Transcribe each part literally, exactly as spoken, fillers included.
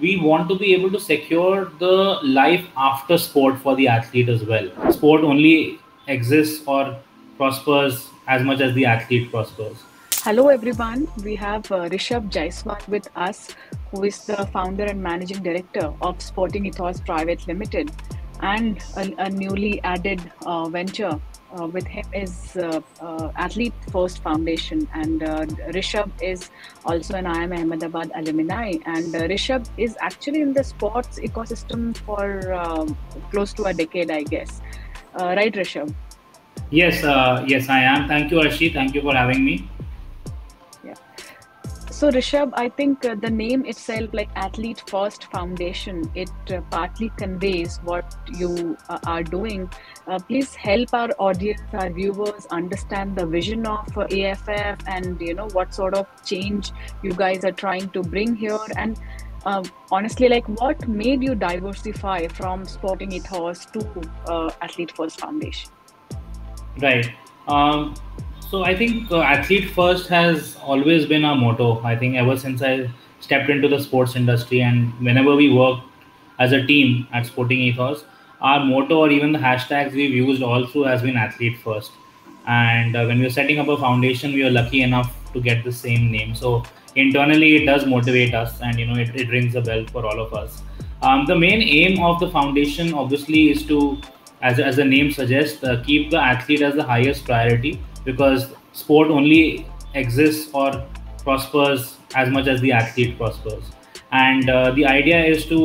we want to be able to secure the life after sport for the athlete as well. Sport only exists or prospers as much as the athlete prospers. Hello everyone, we have uh, Rishabh Jaiswal with us, who is the founder and managing director of Sporting Ethos Private Limited, and a, a newly added uh, venture uh, with him is uh, uh, Athlete First Foundation, and uh, Rishabh is also an I I M Ahmedabad alumni, and uh, Rishabh is actually in the sports ecosystem for uh, close to a decade, I guess. Uh, right, Rishabh? Yes, uh, yes, I am. Thank you, Arshi. Thank you for having me. Yeah. So, Rishabh, I think uh, the name itself, like Athlete First Foundation, it uh, partly conveys what you uh, are doing. Uh, please help our audience, our viewers, understand the vision of uh, A F F, and you know what sort of change you guys are trying to bring here. And Uh, honestly, like, what made you diversify from Sporting Ethos to uh, Athlete First Foundation? Right. Um, so I think uh, Athlete First has always been our motto. I think ever since I stepped into the sports industry, and whenever we worked as a team at Sporting Ethos, our motto or even the hashtags we've used all through has been Athlete First. And uh, when we were setting up a foundation, we were lucky enough to get the same name. So internally, it does motivate us, and you know it, it rings a bell for all of us. Um, the main aim of the foundation, obviously, is to, as, as the name suggests, uh, keep the athlete as the highest priority, because sport only exists or prospers as much as the athlete prospers. And uh, the idea is to,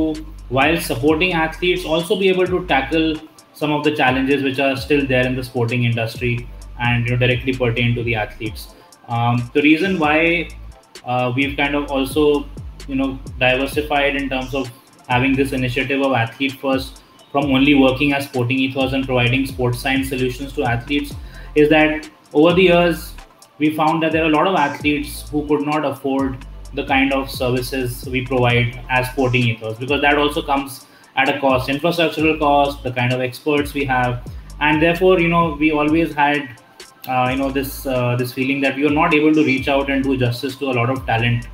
while supporting athletes, also be able to tackle some of the challenges which are still there in the sporting industry and you know, directly pertain to the athletes. Um, the reason why Uh, we've kind of also, you know, diversified in terms of having this initiative of Athlete First from only working as Sporting Ethos and providing sports science solutions to athletes, is that over the years, we found that there are a lot of athletes who could not afford the kind of services we provide as Sporting Ethos, because that also comes at a cost, infrastructural cost, the kind of experts we have. And therefore, you know, we always had Uh, you know this uh, this feeling that we are not able to reach out and do justice to a lot of talent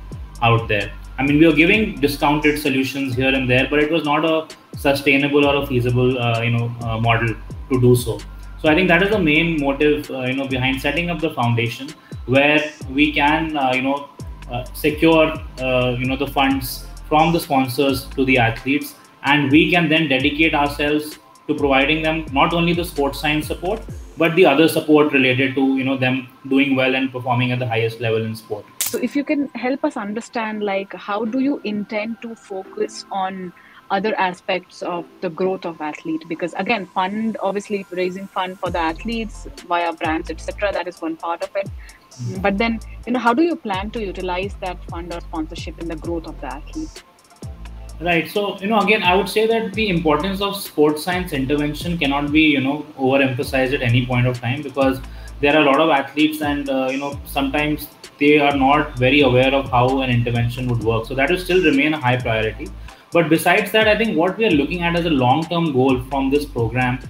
out there. I mean, we were giving discounted solutions here and there, but it was not a sustainable or a feasible uh, you know uh, model to do so. So I think that is the main motive uh, you know behind setting up the foundation, where we can uh, you know uh, secure uh, you know the funds from the sponsors to the athletes, and we can then dedicate ourselves to providing them not only the sports science support, but the other support related to, you know, them doing well and performing at the highest level in sport. So if you can help us understand, like, how do you intend to focus on other aspects of the growth of athlete? Because again, fund, obviously raising fund for the athletes via brands, et cetera, that is one part of it. Mm-hmm. But then, you know, how do you plan to utilize that fund or sponsorship in the growth of the athlete? Right. So, you know, again, I would say that the importance of sports science intervention cannot be, you know, overemphasized at any point of time, because there are a lot of athletes and, uh, you know, sometimes they are not very aware of how an intervention would work. So that will still remain a high priority. But besides that, I think what we are looking at as a long-term goal from this program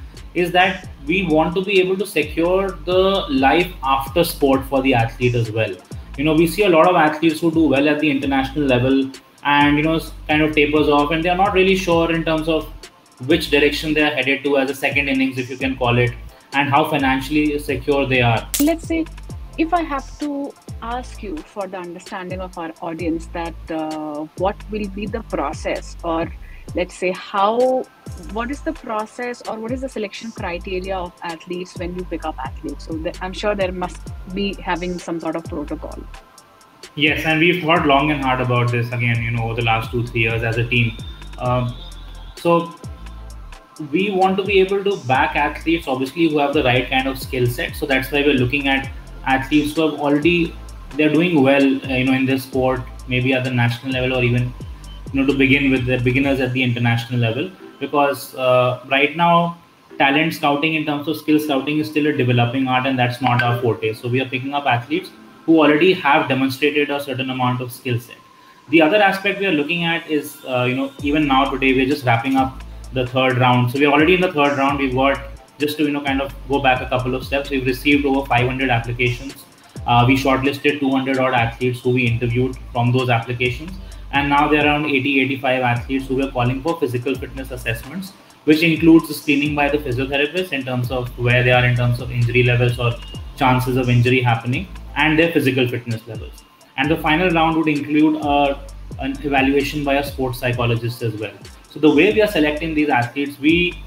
is that we want to be able to secure the life after sport for the athlete as well. You know, we see a lot of athletes who do well at the international level, and you know, kind of tapers off, and they are not really sure in terms of which direction they are headed to as a second innings, if you can call it, and how financially secure they are. Let's say, if I have to ask you for the understanding of our audience, that uh, what will be the process, or let's say how, what is the process or what is the selection criteria of athletes when you pick up athletes? So the, I'm sure there must be having some sort of protocol. Yes, and we've thought long and hard about this again, you know, over the last two, three years as a team. Um, so we want to be able to back athletes, obviously, who have the right kind of skill set. So that's why we're looking at athletes who have already, they're doing well, uh, you know, in this sport, maybe at the national level, or even, you know, to begin with, the beginners at the international level. Because uh, right now, talent scouting in terms of skill scouting is still a developing art, and that's not our forte. So we are picking up athletes who already have demonstrated a certain amount of skill set. The other aspect we are looking at is, uh, you know, even now today, we're just wrapping up the third round. So we're already in the third round. We've got, just to, you know, kind of go back a couple of steps, we've received over five hundred applications. Uh, we shortlisted two hundred odd athletes who we interviewed from those applications. And now there are around eighty to eighty-five athletes who were calling for physical fitness assessments, which includes screening by the physiotherapists in terms of where they are in terms of injury levels or chances of injury happening and their physical fitness levels. And the final round would include a, an evaluation by a sports psychologist as well. So the way we are selecting these athletes, we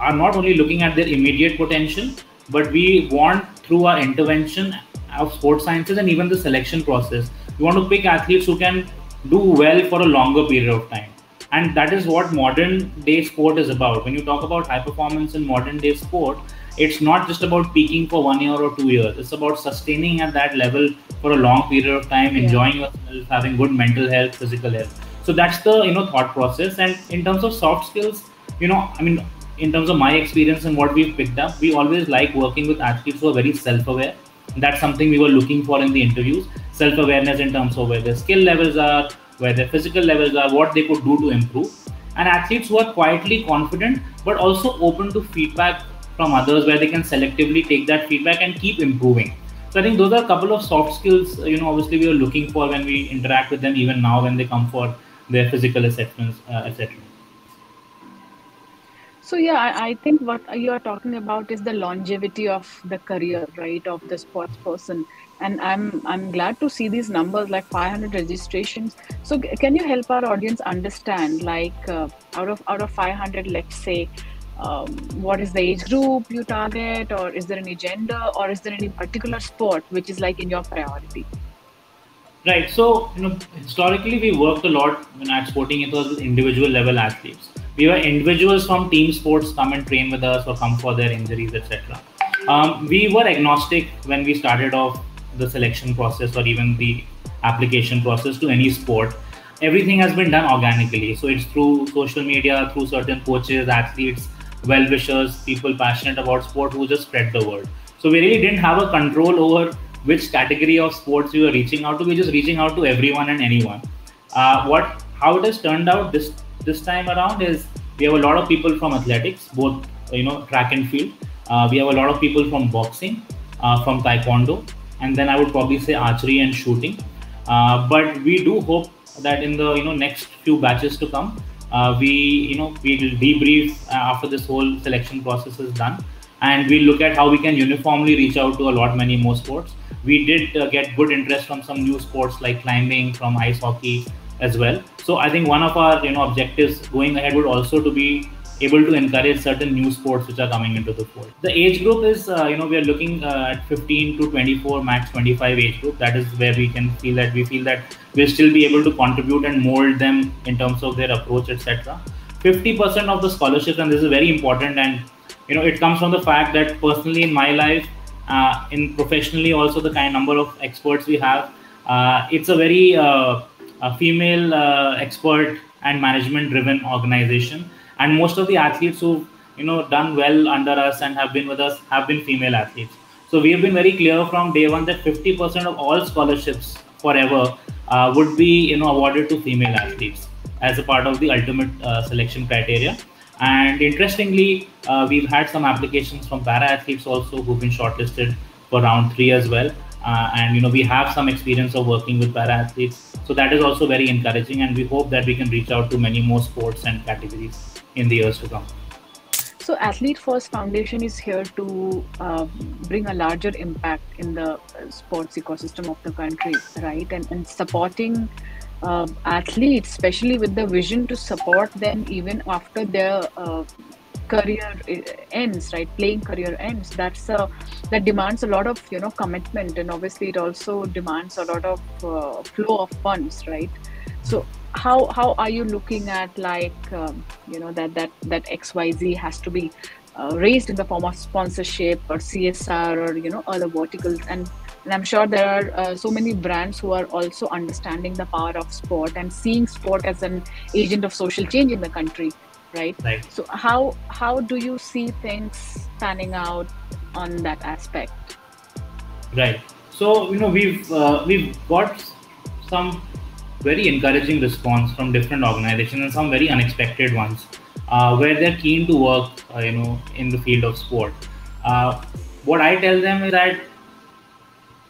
are not only looking at their immediate potential, but we want through our intervention of sports sciences and even the selection process, we want to pick athletes who can do well for a longer period of time. And that is what modern day sport is about. When you talk about high performance in modern day sport, it's not just about peaking for one year or two years. It's about sustaining at that level for a long period of time, yeah. enjoying yourself, having good mental health, physical health. So that's the, you know, thought process. And in terms of soft skills, you know, I mean, in terms of my experience and what we've picked up, we always like working with athletes who are very self-aware. That's something we were looking for in the interviews. Self-awareness in terms of where their skill levels are, where their physical levels are, what they could do to improve. And athletes who are quietly confident, but also open to feedback from others where they can selectively take that feedback and keep improving. So I think those are a couple of soft skills, you know, obviously we are looking for when we interact with them, even now when they come for their physical assessments, uh, et cetera. So yeah, I, I think what you are talking about is the longevity of the career, right, of the sports person. And I'm I'm glad to see these numbers, like five hundred registrations. So can you help our audience understand, like uh, out of out of five hundred, let's say, um, what is the age group you target, or is there any gender, or is there any particular sport which is like in your priority? Right. So you know, historically we worked a lot when at Sporting Ethos with individual level athletes. We were individuals from team sports come and train with us or come for their injuries, et cetera. Um, we were agnostic when we started off the selection process or even the application process to any sport. Everything has been done organically. So it's through social media, through certain coaches, athletes, well-wishers, people passionate about sport who just spread the word. So we really didn't have a control over which category of sports we were reaching out to. We're just reaching out to everyone and anyone. Uh, what, how it has turned out this This time around is we have a lot of people from athletics, both, you know, track and field. Uh, we have a lot of people from boxing, uh, from taekwondo, and then I would probably say archery and shooting. Uh, but we do hope that in the, you know, next few batches to come, uh, we, you know, we will debrief after this whole selection process is done. And we look at how we can uniformly reach out to a lot many more sports. We did uh, get good interest from some new sports like climbing, from ice hockey as well. So I think one of our, you know, objectives going ahead would also to be able to encourage certain new sports which are coming into the fold. The age group is, uh, you know, we are looking uh, at fifteen to twenty-four, max twenty-five age group. That is where we can feel that we feel that we'll still be able to contribute and mold them in terms of their approach, et cetera. fifty percent of the scholarships, and this is very important, and you know, it comes from the fact that personally in my life, uh, in professionally also the kind number of experts we have, uh, it's a very uh, a female uh, expert and management driven organization, and most of the athletes who, you know, done well under us and have been with us have been female athletes. So we have been very clear from day one that fifty percent of all scholarships forever uh, would be, you know, awarded to female athletes as a part of the ultimate uh, selection criteria. And interestingly, uh, we've had some applications from para athletes also who've been shortlisted for round three as well. Uh, and, you know, we have some experience of working with para athletes. So that is also very encouraging. And we hope that we can reach out to many more sports and categories in the years to come. So Athlete First Foundation is here to uh, bring a larger impact in the sports ecosystem of the country, right? And, and supporting uh, athletes, especially with the vision to support them even after their uh, career ends, right? Playing career ends. That's a, that demands a lot of, you know, commitment, and obviously it also demands a lot of uh, flow of funds, right? So how how are you looking at, like, um, you know, that that that X Y Z has to be uh, raised in the form of sponsorship or C S R or, you know, other verticals, and and I'm sure there are uh, so many brands who are also understanding the power of sport and seeing sport as an agent of social change in the country. Right. Right. So how how do you see things panning out on that aspect? Right. So, you know, we've uh, we've got some very encouraging response from different organizations and some very unexpected ones, uh, where they're keen to work, uh, you know, in the field of sport. Uh, what I tell them is that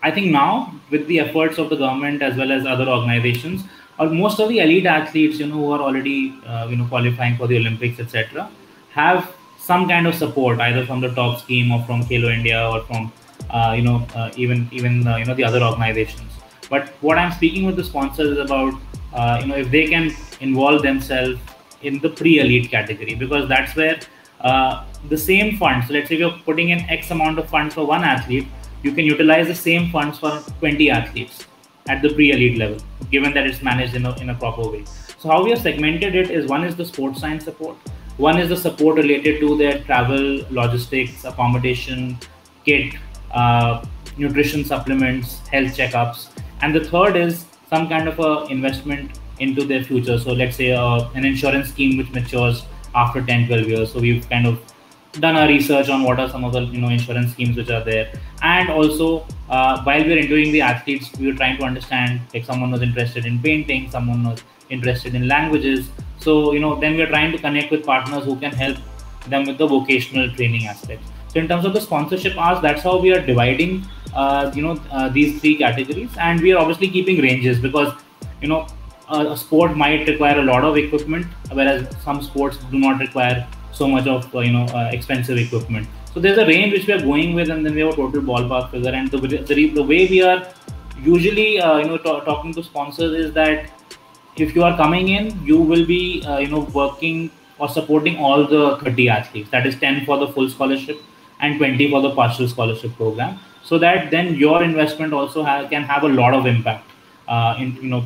I think now with the efforts of the government as well as other organizations, or most of the elite athletes, you know, who are already, uh, you know, qualifying for the Olympics, et cetera, have some kind of support either from the top scheme or from Kelo India or from, uh, you know, uh, even even uh, you know, the other organizations. But what I'm speaking with the sponsors is about, uh, you know, if they can involve themselves in the pre-elite category, because that's where uh, the same funds. So let's say you're putting in X amount of funds for one athlete, you can utilize the same funds for twenty athletes at the pre-elite level, given that it's managed in a, in a proper way. So how we have segmented it is, one is the sports science support, one is the support related to their travel, logistics, accommodation, kit, uh, nutrition supplements, health checkups, and the third is some kind of a investment into their future. So let's say uh, an insurance scheme which matures after ten, twelve years. So we've kind of done our research on what are some of the, you know, insurance schemes which are there. And also, uh, while we were interviewing the athletes, we were trying to understand, like, someone was interested in painting, someone was interested in languages. So, you know, then we are trying to connect with partners who can help them with the vocational training aspect. So in terms of the sponsorship ask, that's how we are dividing, uh, you know, uh, these three categories. And we are obviously keeping ranges because, you know, a, a sport might require a lot of equipment, whereas some sports do not require so much of, uh, you know, uh, expensive equipment. So there's a range which we are going with, and then we have a total ballpark figure. And the, the, the way we are usually, uh, you know, talking to sponsors is that if you are coming in, you will be, uh, you know, working or supporting all the thirty athletes. That is ten for the full scholarship and twenty for the partial scholarship program. So that then your investment also ha can have a lot of impact, uh, in, you know,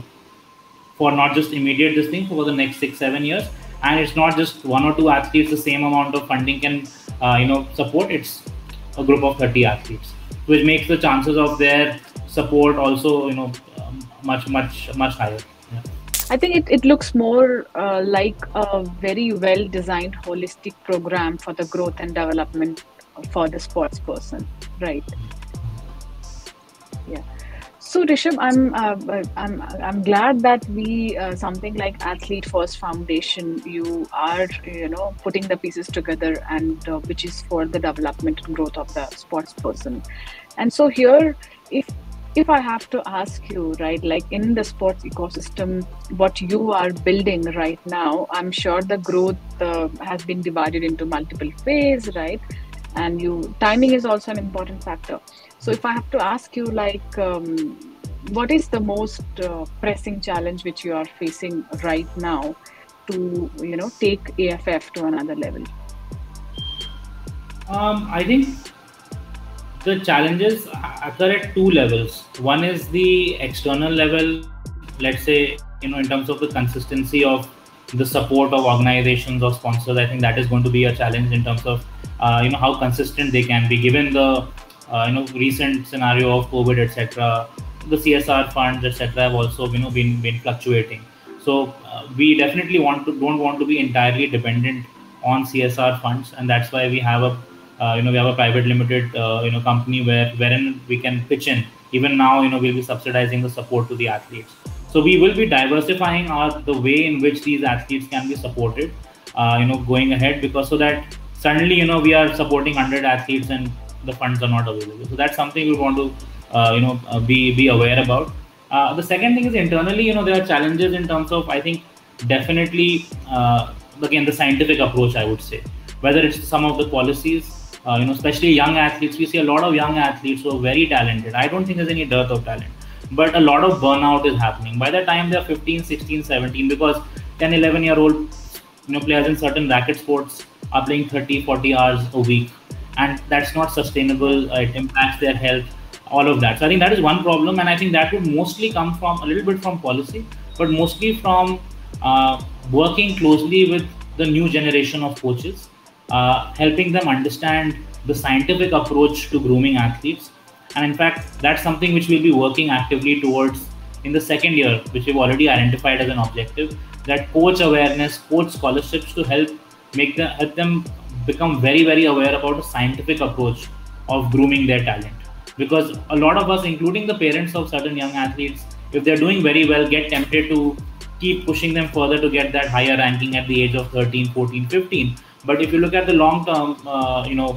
for not just immediate this thing, for the next six, seven years. And it's not just one or two athletes, the same amount of funding can, uh, you know, support. It's a group of thirty athletes, which makes the chances of their support also, you know, um, much, much, much higher. Yeah. I think it, it looks more uh, like a very well designed holistic program for the growth and development for the sports person, right? Yeah. So Rishabh, I'm uh, I'm I'm glad that we uh, something like Athlete First Foundation, you are, you know, putting the pieces together, and uh, which is for the development and growth of the sports person. And so here, if if I have to ask you, right, like in the sports ecosystem, what you are building right now, I'm sure the growth uh, has been divided into multiple phases, right? And you timing is also an important factor. So if I have to ask you, like, um, what is the most uh, pressing challenge which you are facing right now to, you know, take A F F to another level? Um, I think the challenges occur at two levels. One is the external level, let's say, you know, in terms of the consistency of the support of organizations or sponsors. I think that is going to be a challenge in terms of, uh, you know, how consistent they can be given the, Uh, you know, recent scenario of COVID, et cetera. The C S R funds, et cetera, have also, you know, been been fluctuating. So uh, we definitely want to don't want to be entirely dependent on C S R funds, and that's why we have a, uh, you know, we have a private limited, uh, you know, company where wherein we can pitch in. Even now, you know, we'll be subsidizing the support to the athletes. So we will be diversifying our the way in which these athletes can be supported, uh, you know, going ahead, because so that suddenly, you know, we are supporting one hundred athletes and the funds are not available. So that's something we want to, uh, you know, uh, be be aware about. Uh, the second thing is internally, you know, there are challenges in terms of, I think, definitely, uh, again, the scientific approach, I would say, whether it's some of the policies, uh, you know, especially young athletes. We see a lot of young athletes who are very talented. I don't think there's any dearth of talent, but a lot of burnout is happening. By the time they're fifteen, sixteen, seventeen, because ten, eleven year old, you know, players in certain racket sports are playing thirty, forty hours a week. And that's not sustainable. Uh, it impacts their health, all of that. So I think that is one problem, and I think that would mostly come from a little bit from policy, but mostly from uh, working closely with the new generation of coaches, uh, helping them understand the scientific approach to grooming athletes. And in fact, that's something which we'll be working actively towards in the second year, which we've already identified as an objective, that coach awareness, coach scholarships to help make them help them become very, very aware about a scientific approach of grooming their talent. Because a lot of us, including the parents of certain young athletes, if they're doing very well, get tempted to keep pushing them further to get that higher ranking at the age of thirteen, fourteen, fifteen. But if you look at the long term, uh, you know,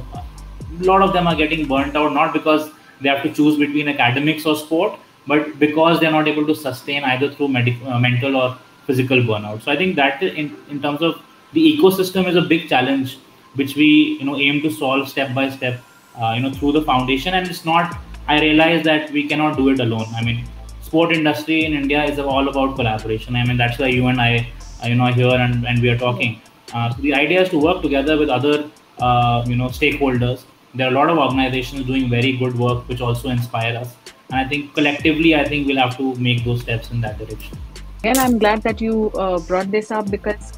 a lot of them are getting burnt out, not because they have to choose between academics or sport, but because they're not able to sustain either through medical, uh, mental or physical burnout. So I think that in, in terms of the ecosystem is a big challenge, which we, you know, aim to solve step by step, uh, you know, through the foundation. And it's not, I realize that we cannot do it alone. I mean, sport industry in India is all about collaboration. I mean, that's why you and I, you know, are here and, and we are talking. Uh, so the idea is to work together with other, uh, you know, stakeholders. There are a lot of organizations doing very good work, which also inspire us. And I think collectively, I think we'll have to make those steps in that direction. And I'm glad that you uh, brought this up, because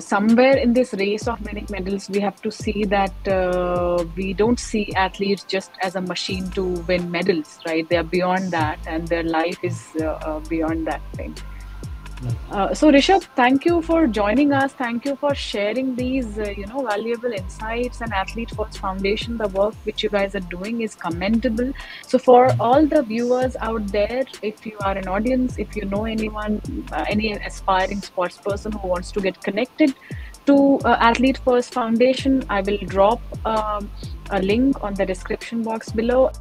somewhere in this race of many medals, we have to see that uh, we don't see athletes just as a machine to win medals, right? They are beyond that, and their life is uh, uh, beyond that thing. Uh, so Rishabh, thank you for joining us. Thank you for sharing these, uh, you know, valuable insights, and Athlete First Foundation, the work which you guys are doing is commendable. So for all the viewers out there, if you are an audience, if you know anyone, uh, any aspiring sports person who wants to get connected to uh, Athlete First Foundation, I will drop um, a link on the description box below.